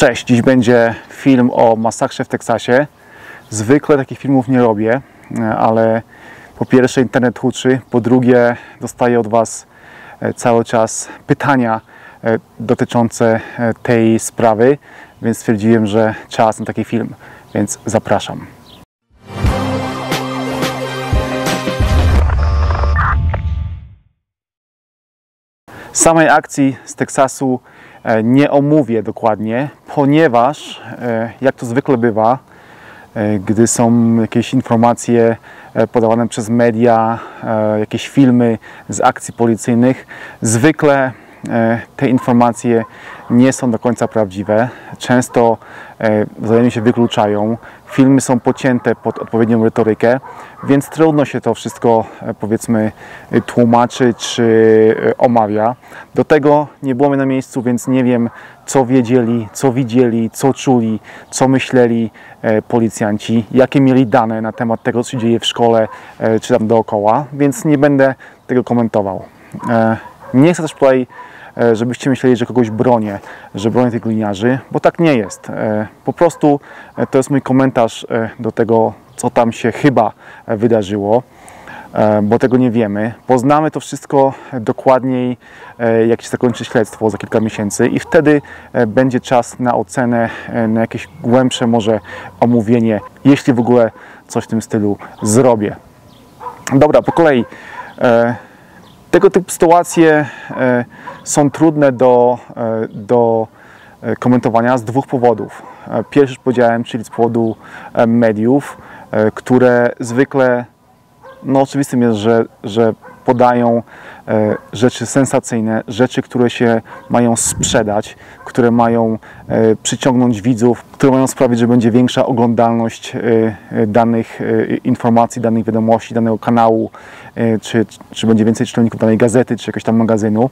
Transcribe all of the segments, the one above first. Cześć, dziś będzie film o masakrze w Teksasie. Zwykle takich filmów nie robię, ale po pierwsze internet huczy, po drugie dostaję od Was cały czas pytania dotyczące tej sprawy, więc stwierdziłem, że czas na taki film, więc zapraszam. Samej akcji z Teksasu nie omówię dokładnie, ponieważ, jak to zwykle bywa, gdy są jakieś informacje podawane przez media, jakieś filmy z akcji policyjnych, zwykle te informacje nie są do końca prawdziwe. Często wzajemnie się wykluczają, filmy są pocięte pod odpowiednią retorykę, więc trudno się to wszystko, powiedzmy, tłumaczy czy omawia. Do tego nie byłem na miejscu, więc nie wiem, co wiedzieli, co widzieli, co czuli, co myśleli policjanci, jakie mieli dane na temat tego, co się dzieje w szkole czy tam dookoła, więc nie będę tego komentował. Nie chcę też tutaj, żebyście myśleli, że kogoś bronię, że bronię tych gliniarzy, bo tak nie jest. Po prostu to jest mój komentarz do tego, co tam się chyba wydarzyło, bo tego nie wiemy. Poznamy to wszystko dokładniej, jak się zakończy śledztwo za kilka miesięcy i wtedy będzie czas na ocenę, na jakieś głębsze może omówienie, jeśli w ogóle coś w tym stylu zrobię. Dobra, po kolei. Tego typu sytuacje są trudne do komentowania z dwóch powodów. Pierwszy już powiedziałem, czyli z powodu mediów, które zwykle, no oczywistym jest, że podają rzeczy sensacyjne, rzeczy, które się mają sprzedać, które mają przyciągnąć widzów, które mają sprawić, że będzie większa oglądalność danych informacji, danych wiadomości, danego kanału, czy będzie więcej czytelników danej gazety, czy jakiegoś tam magazynu.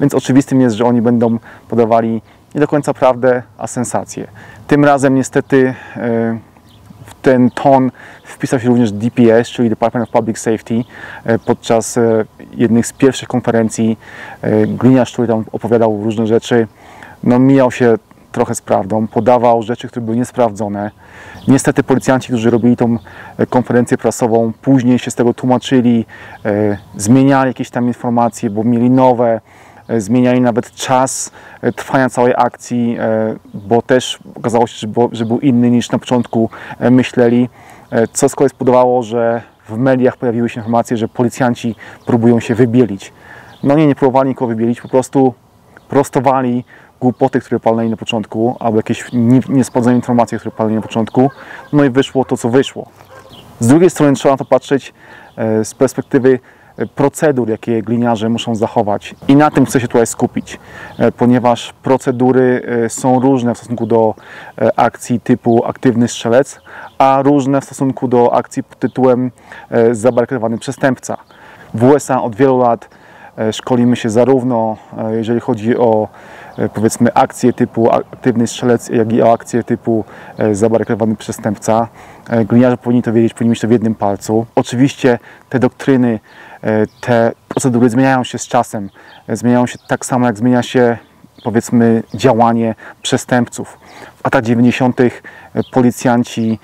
Więc oczywistym jest, że oni będą podawali nie do końca prawdę, a sensację. Tym razem niestety w ten ton wpisał się również DPS, czyli Department of Public Safety, podczas jednych z pierwszych konferencji. Gliniarz, który tam opowiadał różne rzeczy, no mijał się trochę z prawdą, podawał rzeczy, które były niesprawdzone. Niestety policjanci, którzy robili tą konferencję prasową, później się z tego tłumaczyli, zmieniali jakieś tam informacje, bo mieli nowe, zmieniali nawet czas trwania całej akcji, bo też okazało się, że był inny niż na początku myśleli, co z kolei spowodowało, że w mediach pojawiły się informacje, że policjanci próbują się wybielić. No nie próbowali nikogo wybielić, po prostu prostowali głupoty, które palili na początku, albo jakieś niesprawdzone informacje, które palili na początku, no i wyszło to, co wyszło. Z drugiej strony trzeba na to patrzeć z perspektywy procedur, jakie gliniarze muszą zachować. I na tym chcę się tutaj skupić, ponieważ procedury są różne w stosunku do akcji typu aktywny strzelec, a różne w stosunku do akcji pod tytułem zabarykadowany przestępca. W USA od wielu lat szkolimy się zarówno, jeżeli chodzi o, powiedzmy, akcje typu aktywny strzelec, jak i o akcje typu zabarykadowany przestępca. Gliniarze powinni to wiedzieć, powinni mieć to w jednym palcu. Oczywiście te doktryny, te procedury zmieniają się z czasem. Zmieniają się tak samo, jak zmienia się, powiedzmy, działanie przestępców. W latach 90. policjanci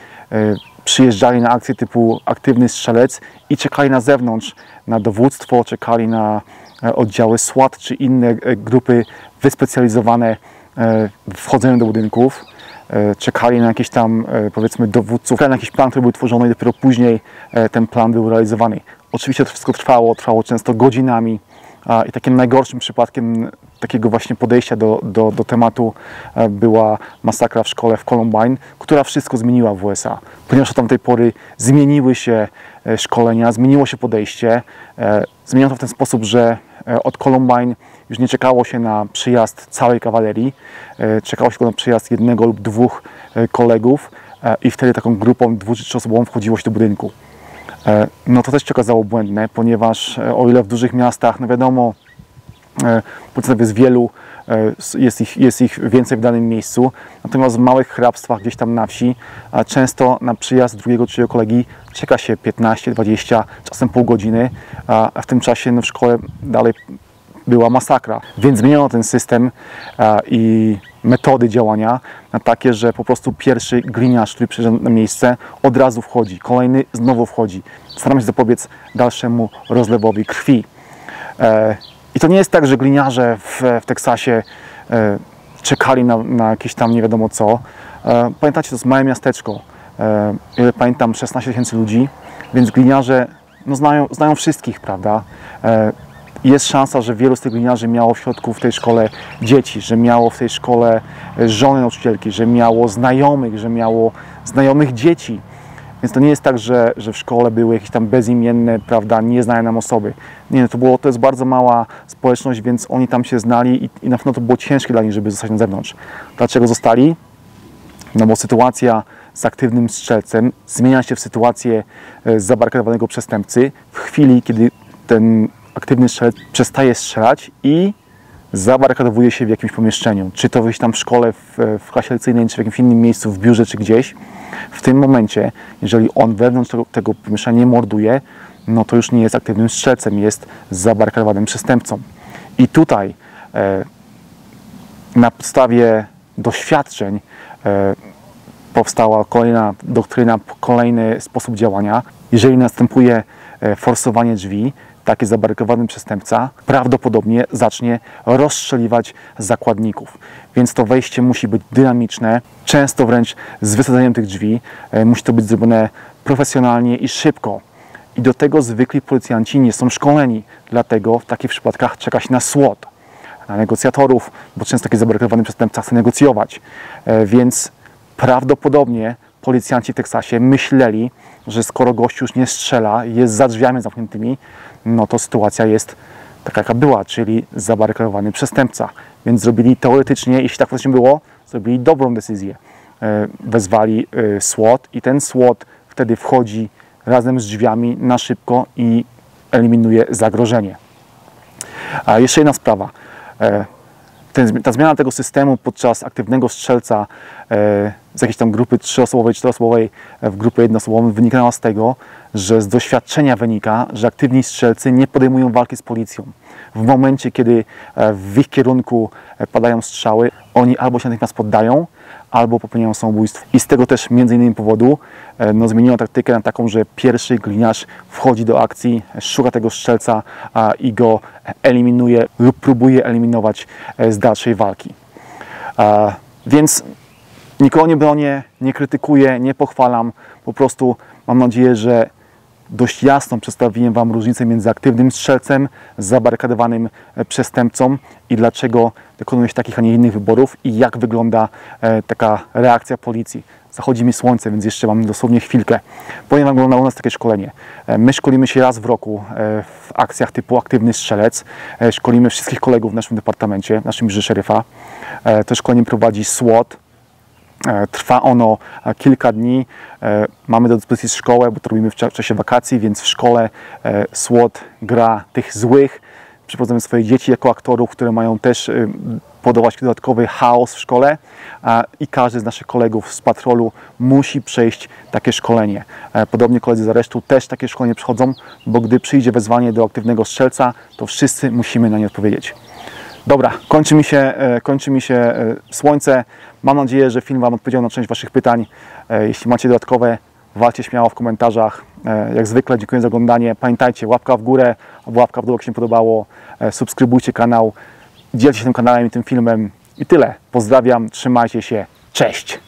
przyjeżdżali na akcje typu aktywny strzelec i czekali na zewnątrz, na dowództwo, czekali na oddziały SWAT czy inne grupy wyspecjalizowane w wchodzeniu do budynków. Czekali na jakieś tam, powiedzmy, dowódców, na jakiś plan, który był tworzony i dopiero później ten plan był realizowany. Oczywiście to wszystko trwało często godzinami i takim najgorszym przypadkiem takiego właśnie podejścia do tematu była masakra w szkole w Columbine, która wszystko zmieniła w USA, ponieważ od tamtej pory zmieniły się szkolenia, zmieniło się podejście, zmieniono to w ten sposób, że od Columbine już nie czekało się na przyjazd całej kawalerii, czekało się tylko na przyjazd jednego lub dwóch kolegów i wtedy taką grupą dwu- czy trzyosobową wchodziło się do budynku. No to też się okazało błędne, ponieważ o ile w dużych miastach, no wiadomo, policjantów jest wielu, jest ich więcej w danym miejscu, natomiast w małych hrabstwach, gdzieś tam na wsi, często na przyjazd drugiego, trzeciego kolegi czeka się 15, 20, czasem pół godziny, a w tym czasie no, w szkole dalej była masakra. Więc zmieniono ten system i metody działania na takie, że po prostu pierwszy gliniarz, który przyjeżdża na miejsce, od razu wchodzi, kolejny znowu wchodzi. Staramy się zapobiec dalszemu rozlewowi krwi. I to nie jest tak, że gliniarze w Teksasie czekali na jakieś tam nie wiadomo co. Pamiętacie, to jest małe miasteczko. Pamiętam 16 tysięcy ludzi, więc gliniarze no znają wszystkich, prawda? Jest szansa, że wielu z tych gliniarzy miało w środku w tej szkole dzieci, że miało w tej szkole żony nauczycielki, że miało znajomych, dzieci. Więc to nie jest tak, że w szkole były jakieś tam bezimienne, prawda, nieznane nam osoby. Nie, to jest bardzo mała społeczność, więc oni tam się znali i na pewno to było ciężkie dla nich, żeby zostać na zewnątrz. Dlaczego zostali? No bo sytuacja z aktywnym strzelcem zmienia się w sytuację zabarkadowanego przestępcy w chwili, kiedy ten aktywny strzelec przestaje strzelać i zabarykadowuje się w jakimś pomieszczeniu. Czy to gdzieś tam w szkole, w klasie lekcyjnej, czy w jakimś innym miejscu, w biurze, czy gdzieś. W tym momencie, jeżeli on wewnątrz tego pomieszczenia nie morduje, no to już nie jest aktywnym strzelcem, jest zabarykadowanym przestępcą. I tutaj na podstawie doświadczeń powstała kolejna doktryna, kolejny sposób działania. Jeżeli następuje forsowanie drzwi, taki zabarykowany przestępca prawdopodobnie zacznie rozstrzeliwać zakładników. Więc to wejście musi być dynamiczne, często wręcz z wysadzeniem tych drzwi. Musi to być zrobione profesjonalnie i szybko. I do tego zwykli policjanci nie są szkoleni. Dlatego w takich przypadkach czeka się na SWAT, na negocjatorów, bo często taki zabarykowany przestępca chce negocjować. Więc prawdopodobnie policjanci w Teksasie myśleli, że skoro gość już nie strzela, jest za drzwiami zamkniętymi, no to sytuacja jest taka, jaka była, czyli zabarykadowany przestępca. Więc zrobili teoretycznie, jeśli tak właśnie było, zrobili dobrą decyzję. Wezwali SWAT i ten SWAT wtedy wchodzi razem z drzwiami na szybko i eliminuje zagrożenie. A jeszcze jedna sprawa. Ta zmiana tego systemu podczas aktywnego strzelca z jakiejś tam grupy trzyosobowej, czteroosobowej w grupę jednoosobową wynikała z tego, że z doświadczenia wynika, że aktywni strzelcy nie podejmują walki z policją. W momencie, kiedy w ich kierunku padają strzały, oni albo się natychmiast poddają, albo popełniają samobójstwo. I z tego też między innymi powodu no, zmieniono taktykę na taką, że pierwszy gliniarz wchodzi do akcji, szuka tego strzelca i go eliminuje lub próbuje eliminować z dalszej walki. Więc nikogo nie bronię, nie krytykuję, nie pochwalam. Po prostu mam nadzieję, że dość jasno przedstawiłem Wam różnicę między aktywnym strzelcem, zabarykadowanym przestępcą i dlaczego dokonuje się takich, a nie innych wyborów i jak wygląda taka reakcja policji. Zachodzi mi słońce, więc jeszcze mam dosłownie chwilkę. Powiem Wam, wygląda u nas takie szkolenie. My szkolimy się raz w roku w akcjach typu aktywny strzelec. Szkolimy wszystkich kolegów w naszym departamencie, w naszym biurze szeryfa. To szkolenie prowadzi SWAT. Trwa ono kilka dni. Mamy do dyspozycji szkołę, bo to robimy w czasie wakacji, więc w szkole SWAT gra tych złych. Przyprowadzamy swoje dzieci jako aktorów, które mają też podawać dodatkowy chaos w szkole i każdy z naszych kolegów z patrolu musi przejść takie szkolenie. Podobnie koledzy z aresztu też takie szkolenie przychodzą, bo gdy przyjdzie wezwanie do aktywnego strzelca, to wszyscy musimy na nie odpowiedzieć. Dobra, kończy mi się słońce. Mam nadzieję, że film Wam odpowiedział na część Waszych pytań. Jeśli macie dodatkowe, walcie śmiało w komentarzach. Jak zwykle dziękuję za oglądanie. Pamiętajcie, łapka w górę, łapka w dół, jak się podobało. Subskrybujcie kanał, dzielcie się tym kanałem i tym filmem. I tyle. Pozdrawiam, trzymajcie się. Cześć!